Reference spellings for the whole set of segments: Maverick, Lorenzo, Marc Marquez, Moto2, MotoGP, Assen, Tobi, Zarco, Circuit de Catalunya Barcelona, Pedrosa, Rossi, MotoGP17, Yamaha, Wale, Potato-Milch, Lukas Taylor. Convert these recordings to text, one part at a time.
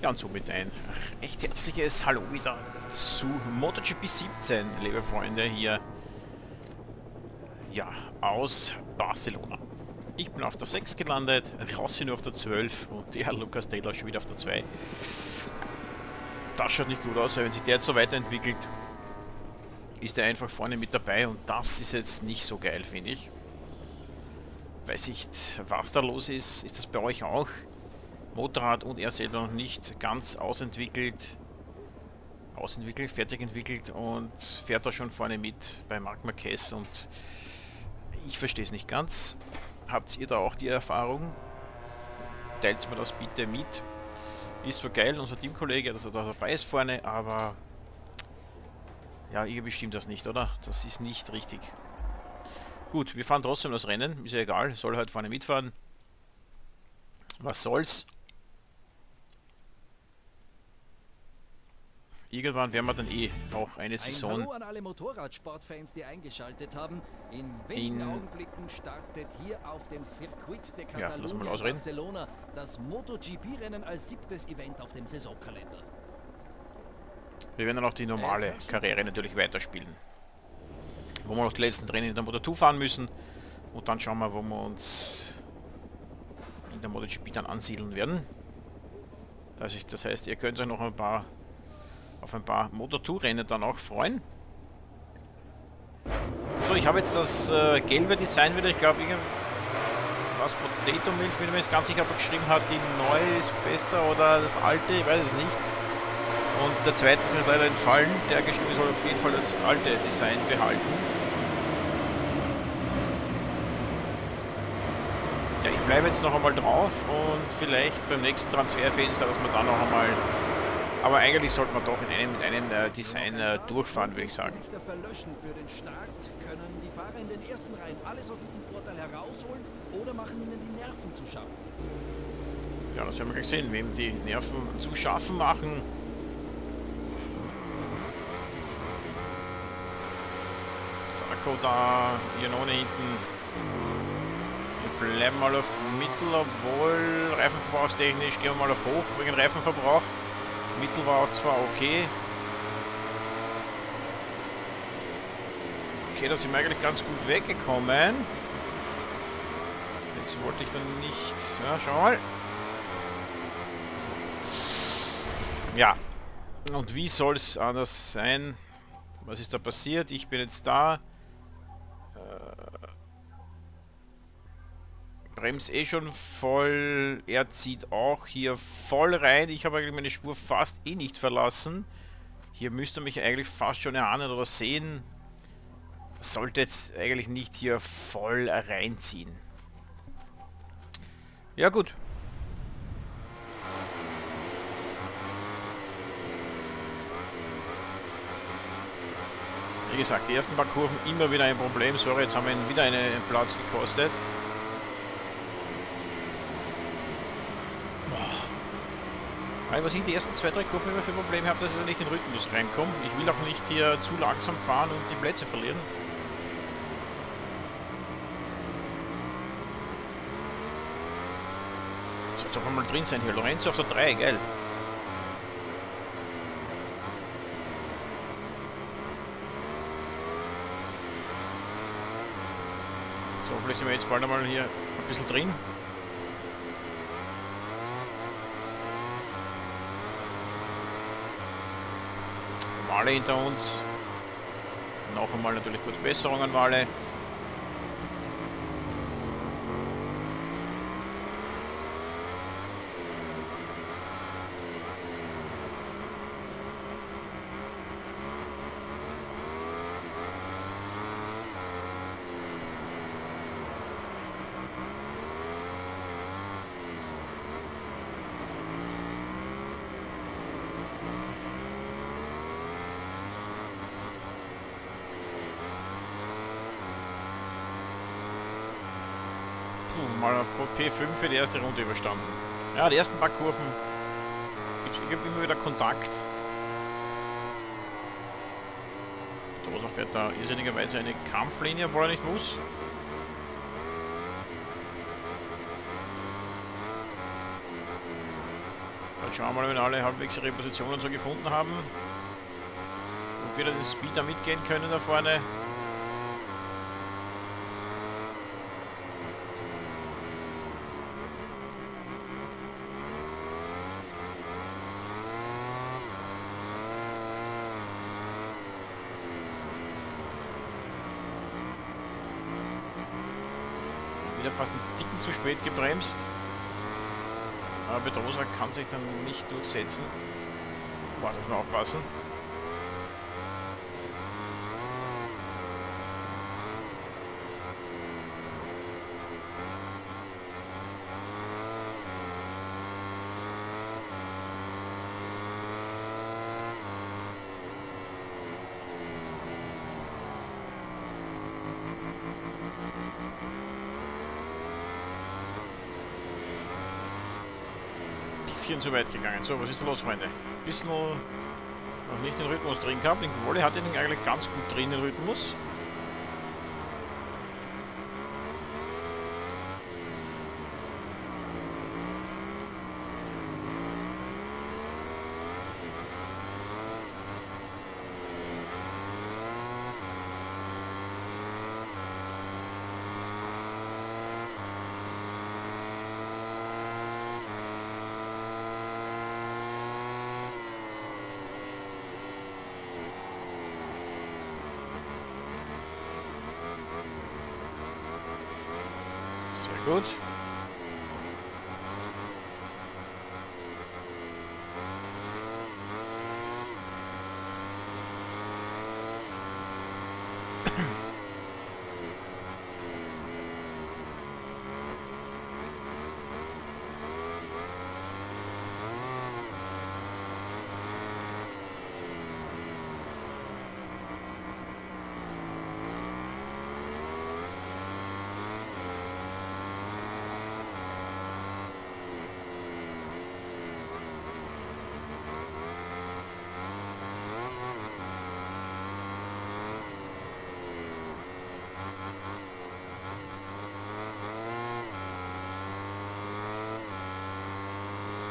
Ja, und somit ein echt herzliches Hallo wieder zu MotoGP17, liebe Freunde, hier ja, aus Barcelona. Ich bin auf der 6 gelandet, Rossi nur auf der 12 und ja, Lukas Taylor schon wieder auf der 2. Das schaut nicht gut aus, weil wenn sich der jetzt so weiterentwickelt, ist er einfach vorne mit dabei und das ist jetzt nicht so geil, finde ich. Weiß nicht, was da los ist. Ist das bei euch auch? Motorrad und er selber noch nicht ganz fertig entwickelt und fährt da schon vorne mit bei Marc Marquez und ich verstehe es nicht ganz. Habt ihr da auch die Erfahrung? Teilt mir das bitte mit. Ist so geil, unser Teamkollege, dass er da dabei ist vorne, aber ja, ihr bestimmt das nicht, oder? Das ist nicht richtig. Gut, wir fahren trotzdem das Rennen, ist ja egal, soll halt vorne mitfahren. Was soll's? Irgendwann werden wir dann eh auch eine Saison. Ein Hallo an alle Motorradsportfans, die eingeschaltet haben. In wenigen Augenblicken startet hier auf dem Circuit de Catalunya Barcelona das MotoGP-Rennen als 7. Event auf dem Saisonkalender. Wir werden dann auch die normale Karriere natürlich weiterspielen. Wo wir noch die letzten Rennen in der Moto2 fahren müssen. Und dann schauen wir, wo wir uns in der MotoGP dann ansiedeln werden. Das heißt, ihr könnt euch noch auf ein paar Moto2-Rennen dann auch freuen. So, ich habe jetzt das gelbe Design wieder, ich glaube, was Potato-Milch, bin ich mir jetzt ganz sicher, ob er geschrieben hat, die neue ist besser oder das alte, ich weiß es nicht. Und der zweite ist mir leider entfallen, der geschrieben soll auf jeden Fall das alte Design behalten. Ich bleibe jetzt noch einmal drauf und vielleicht beim nächsten Transferfenster, dass man dann noch einmal... Aber eigentlich sollte man doch mit einem Design durchfahren, würde ich sagen. Ja, das werden wir gleich sehen, wem die Nerven zu schaffen machen. Zarco da, Janone hinten. Bleiben mal auf Mittel, obwohl reifenverbrauchstechnisch gehen wir mal auf hoch wegen Reifenverbrauch. Mittel war auch zwar okay. Okay, da sind wir eigentlich ganz gut weggekommen. Jetzt wollte ich dann nicht... Ja, schau mal. Ja. Und wie soll es anders sein? Was ist da passiert? Ich bin jetzt da. Brems eh schon voll, er zieht auch hier voll rein. Ich habe eigentlich meine Spur fast eh nicht verlassen. Hier müsste mich eigentlich fast schon erahnen oder sehen. Sollte jetzt eigentlich nicht hier voll reinziehen. Ja gut. Wie gesagt, die ersten paar Kurven immer wieder ein Problem. Sorry, jetzt haben wir ihn wieder einen Platz gekostet. Was ich die ersten 2-3 Kurven immer für Probleme habe, dass ich nicht in den Rhythmus reinkomme. Ich will auch nicht hier zu langsam fahren und die Plätze verlieren. Sollte auch mal drin sein hier. Lorenzo auf der 3, geil. So, vielleicht sind wir jetzt bald einmal hier ein bisschen drin. Wale hinter uns. Noch einmal natürlich gute Besserung an Wale. Mal auf P5 für die erste Runde überstanden. Ja, die ersten paar Kurven gibt immer wieder Kontakt. Pedrosa fährt da irrsinnigerweise eine Kampflinie, obwohl er nicht muss. Dann schauen wir mal, wenn alle halbwegs ihre Positionen so gefunden haben. Ob wir da den Speeder mitgehen können da vorne. Fast einen Ticken zu spät gebremst. Aber Pedrosa kann sich dann nicht durchsetzen. Boah, da muss man aufpassen. Bisschen zu weit gegangen. So, was ist da los, Freunde? Bisschen noch nicht den Rhythmus drin gehabt. Den Wale hat ihn eigentlich ganz gut drin, den Rhythmus. Sehr gut.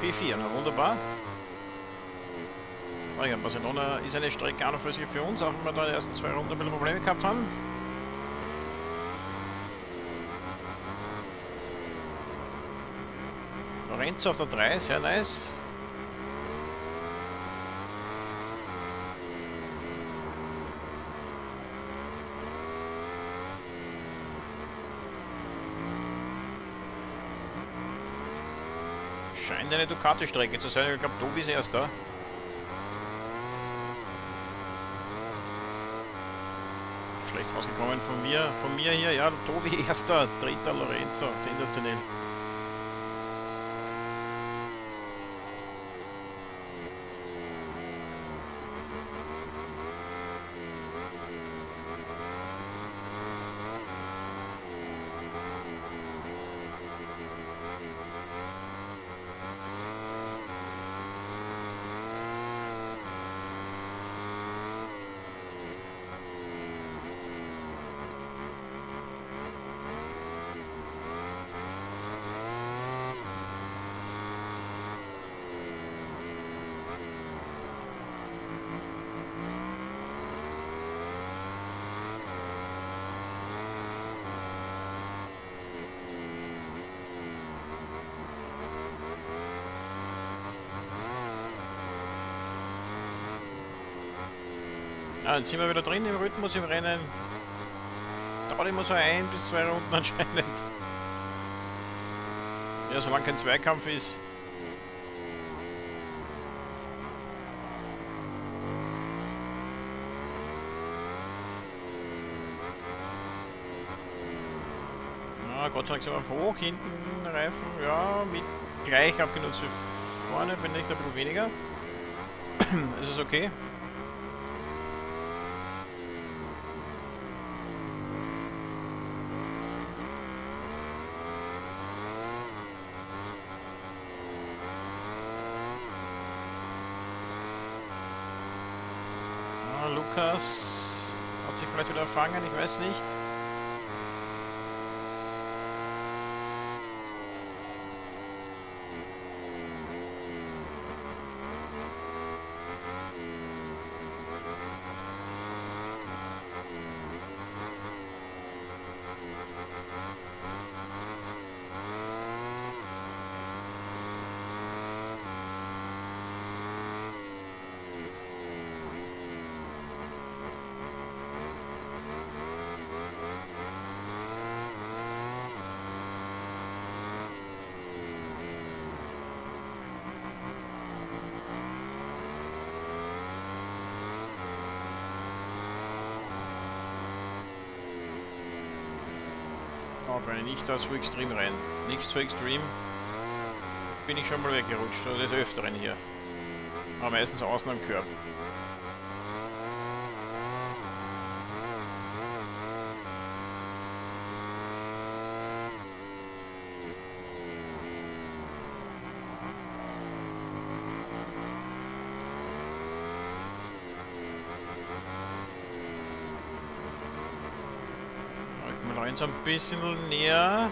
P4, na wunderbar. So, ja, Barcelona ist eine Strecke an und für sich für uns, auch wenn wir da in den ersten zwei Runden ein bisschen Probleme gehabt haben. Lorenzo auf der 3, sehr nice. Scheint eine Ducati-Strecke zu sein. Ich glaube, Tobi ist erster. Schlecht rausgekommen von mir hier. Ja, Tobi erster, dritter Lorenzo. Sensationell. Ja, jetzt sind wir wieder drin im Rhythmus im Rennen. Dauert immer so 1 bis 2 Runden anscheinend. Ja, solange kein Zweikampf ist. Na, Gott sei Dank sind wir hoch, hinten Reifen, ja, mit gleich abgenutzt wie vorne, wenn nicht ein bisschen weniger. Es ist okay. Lukas hat sich vielleicht wieder erfangen, ich weiß nicht. aber nicht zu extrem rein. Nichts zu extrem. Bin ich schon mal weggerutscht, oder des Öfteren hier. Aber meistens außen am Körper. So ein bisschen näher.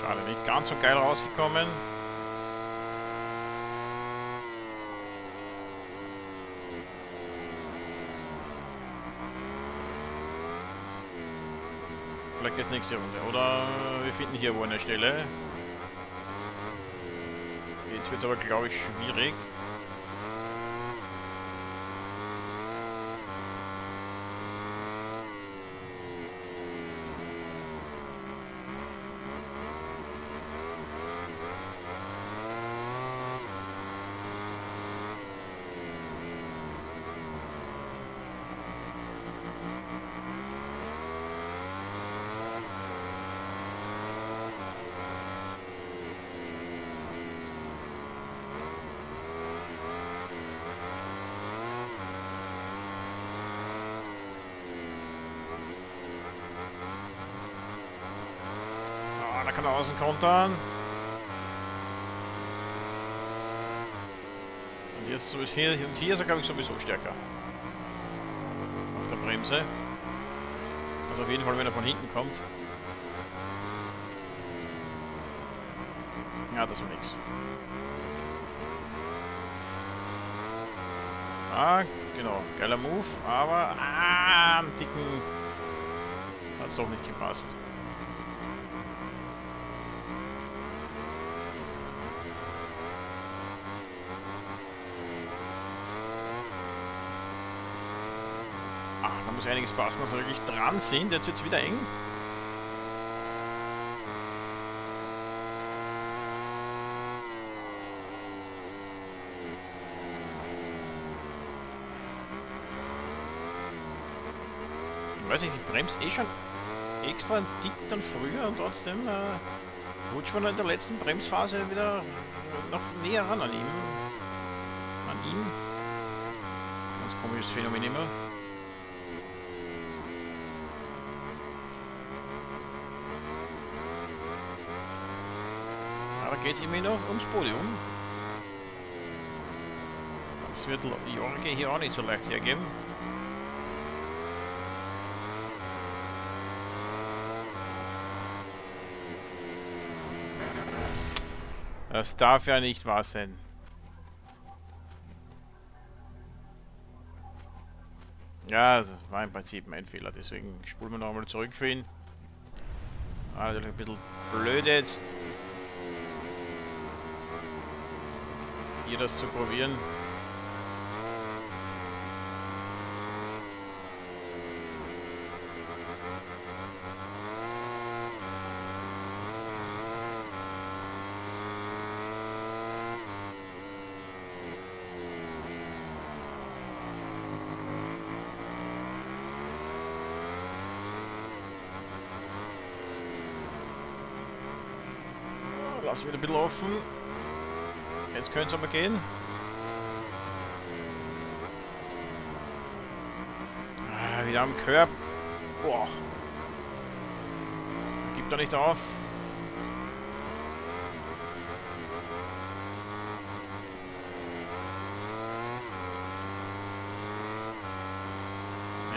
Schade, nicht ganz so geil rausgekommen. Vielleicht geht nächste Runde. Oder wir finden hier wo eine Stelle. Jetzt wird es aber, glaube ich, schwierig. Kann außen kontern. Und jetzt so hier und hier ist er, glaube ich, sowieso stärker. Auf der Bremse. Also auf jeden Fall, wenn er von hinten kommt. Ja, das war nichts. Ah, genau. Geiler Move, aber am dicken hat es doch nicht gepasst. Muss einiges passen, dass wir wirklich dran sind. Jetzt wird es wieder eng. Ich weiß nicht, ich bremse eh schon extra dick dann früher und trotzdem rutscht man in der letzten Bremsphase wieder noch näher ran an ihm. Ganz komisches Phänomen immer. Geht es immer noch ums Podium. Das wird Jorge hier auch nicht so leicht hergeben. Das darf ja nicht wahr sein. Ja, das war im Prinzip mein Fehler, deswegen spulen wir nochmal zurück für ihn. Also ein bisschen blöd jetzt. Hier das zu probieren. Lass wieder ein bisschen offen. Jetzt können es aber gehen. Ah, wieder am Körper. Boah. Gibt doch nicht auf.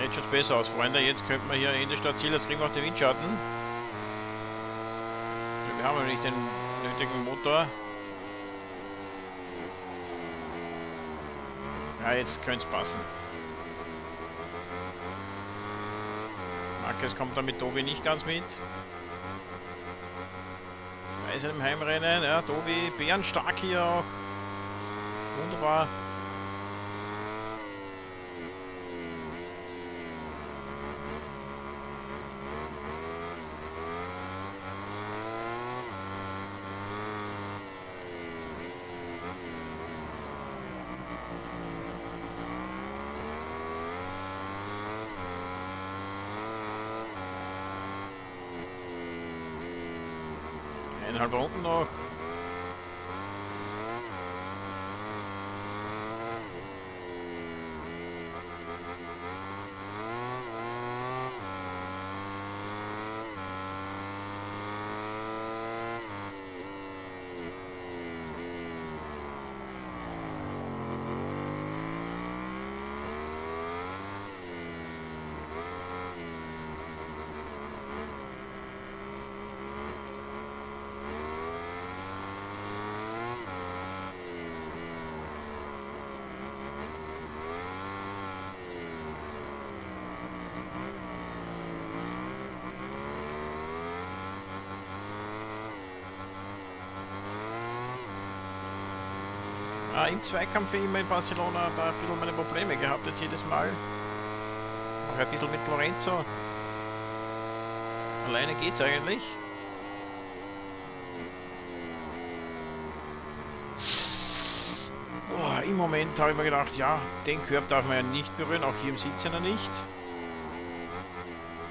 Jetzt schaut es besser aus, Freunde. Jetzt könnten wir hier Ende statt Ziel. Jetzt kriegen wir auch den Windschatten. Wir haben ja nicht den nötigen Motor. Ja, jetzt könnte es passen. Marquez kommt da mit Tobi nicht ganz mit. Weiß im Heimrennen. Ja, Tobi bärenstark hier auch. Wunderbar. eineinhalb Runden noch. Im Zweikampf wie immer in Barcelona da ein bisschen meine Probleme gehabt, jetzt jedes Mal. Auch ein bisschen mit Lorenzo. Alleine geht's eigentlich. Oh, im Moment habe ich mir gedacht, ja, den Körper darf man ja nicht berühren, auch hier im Sitzender nicht.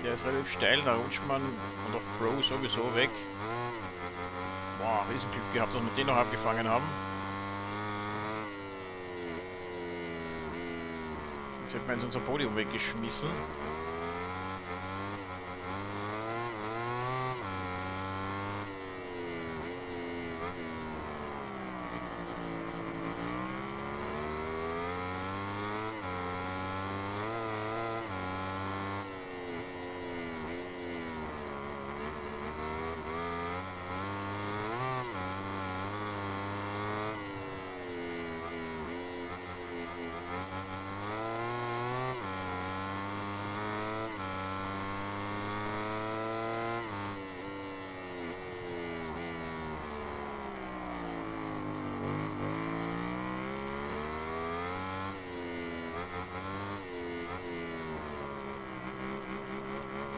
Der ist relativ steil, da rutscht man und auf Pro sowieso weg. Boah, Riesenglück gehabt, dass wir den noch abgefangen haben. Jetzt hätten wir unser Podium weggeschmissen.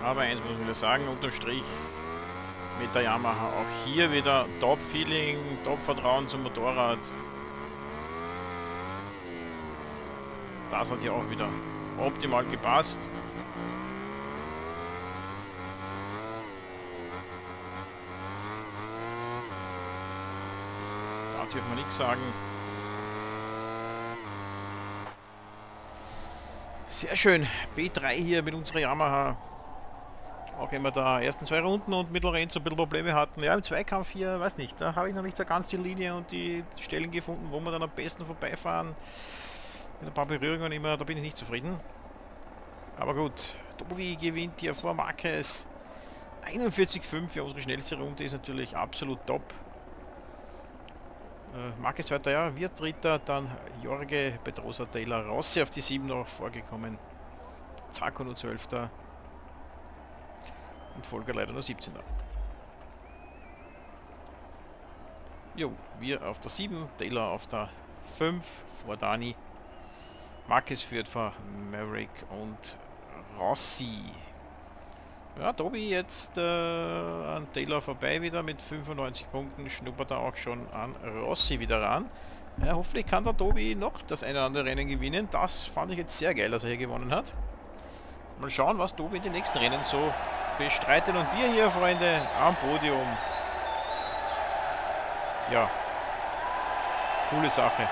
Aber eins muss ich wieder sagen, unterm Strich mit der Yamaha auch hier wieder Top-Feeling, Top-Vertrauen zum Motorrad. Das hat hier auch wieder optimal gepasst. Da dürfen wir nichts sagen. Sehr schön, B3 hier mit unserer Yamaha. Auch wenn wir da ersten zwei Runden und mit Lorenzo ein bisschen Probleme hatten. Ja, im Zweikampf hier, weiß nicht, da habe ich noch nicht so ganz die Linie und die Stellen gefunden, wo wir dann am besten vorbeifahren. Mit ein paar Berührungen immer, da bin ich nicht zufrieden. Aber gut, Tobi gewinnt hier vor Marquez. 41,5 für unsere schnellste Runde ist natürlich absolut top. Marquez zweiter, ja, wir dritter, dann Jorge, Pedrosa, Taylor, Rossi auf die 7 noch vorgekommen. Zarco nur 12. Und Folger leider nur 17er. Jo, wir auf der 7, Taylor auf der 5 vor Dani. Marquez führt vor Maverick und Rossi. Ja, Tobi jetzt an Taylor vorbei wieder mit 95 Punkten. Schnuppert er auch schon an Rossi wieder ran. Ja, hoffentlich kann der Tobi noch das eine oder andere Rennen gewinnen. Das fand ich jetzt sehr geil, dass er hier gewonnen hat. Mal schauen, was Tobi in den nächsten Rennen so bestreiten und wir hier, Freunde, am Podium. Ja, coole Sache.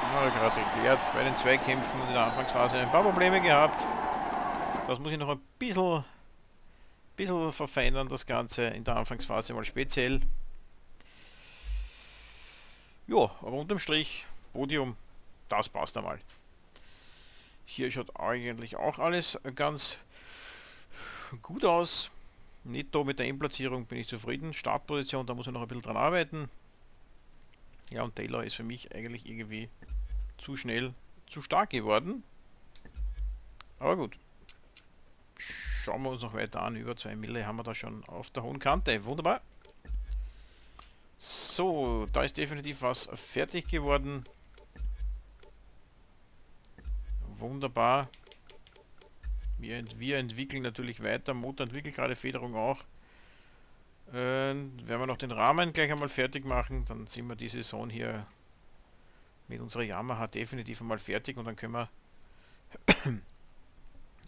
Ich habe gerade erklärt, bei den Zweikämpfen und in der Anfangsphase ein paar Probleme gehabt. Das muss ich noch ein bisschen verfeinern, das Ganze in der Anfangsphase mal speziell. Ja, aber unterm Strich, Podium, das passt einmal. Hier schaut eigentlich auch alles ganz gut aus. Netto mit der Endplatzierung bin ich zufrieden. Startposition, da muss ich noch ein bisschen dran arbeiten. Ja, und Taylor ist für mich eigentlich irgendwie zu schnell, zu stark geworden. Aber gut. Schauen wir uns noch weiter an. Über 2 Mille haben wir da schon auf der hohen Kante. Wunderbar. So, da ist definitiv was fertig geworden. Wunderbar. Wir entwickeln natürlich weiter. Motor entwickelt gerade, Federung auch. Werden wir noch den Rahmen gleich einmal fertig machen. Dann sind wir die Saison hier mit unserer Yamaha definitiv einmal fertig. Und dann können wir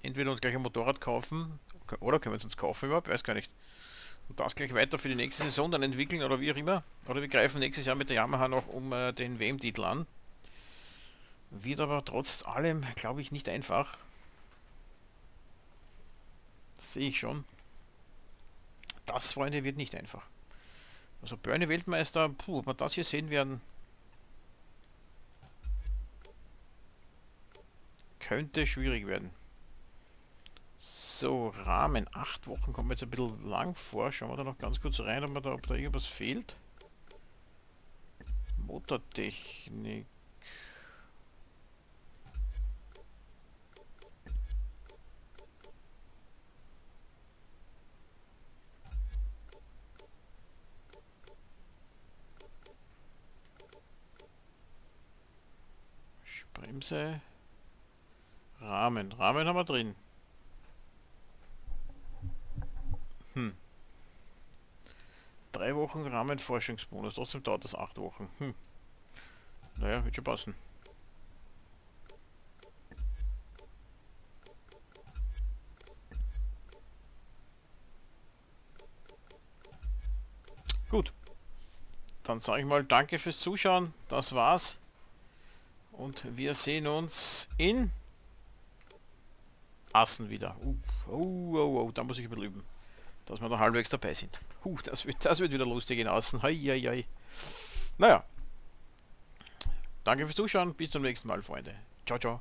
entweder uns gleich ein Motorrad kaufen, oder können wir es uns kaufen überhaupt, weiß gar nicht. Und das gleich weiter für die nächste Saison dann entwickeln oder wie auch immer. Oder wir greifen nächstes Jahr mit der Yamaha noch um den WM-Titel an. Wird aber trotz allem, glaube ich, nicht einfach. Das sehe ich schon. Das, Freunde, wird nicht einfach. Also Börne Weltmeister, puh, ob wir das hier sehen werden, könnte schwierig werden. So, Rahmen, 8 Wochen kommt mir jetzt ein bisschen lang vor. Schauen wir da noch ganz kurz rein, ob da irgendwas fehlt. Motortechnik. Bremse, Rahmen haben wir drin. Hm. 3 Wochen Rahmenforschungsbonus, trotzdem dauert das 8 Wochen. Hm. Naja, wird schon passen. Gut, dann sage ich mal danke fürs Zuschauen, das war's. Und wir sehen uns in Assen wieder. Da muss ich ein bisschen üben, dass wir da halbwegs dabei sind. Das wird wieder lustig in Assen. Naja. Danke fürs Zuschauen. Bis zum nächsten Mal, Freunde. Ciao, ciao.